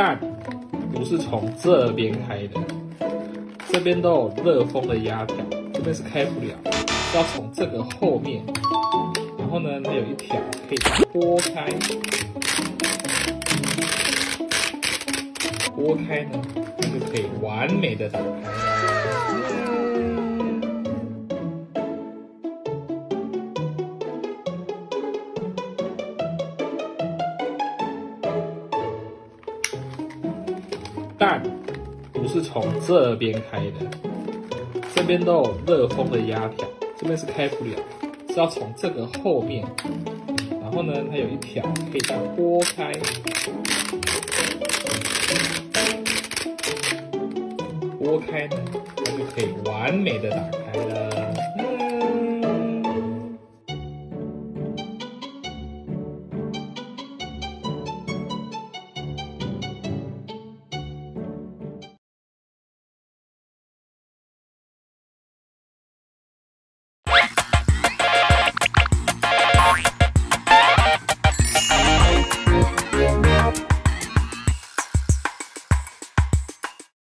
但不是从这边开的，这边都有热风的压条，这边是开不了，要从这个后面。然后呢，它有一条可以拨开，拨开呢，它就可以完美的打开。 但不是从这边开的，这边都有热风的压条，这边是开不了，是要从这个后面。然后呢，它有一条可以这样拨开，拨开呢，它就可以完美的打开了。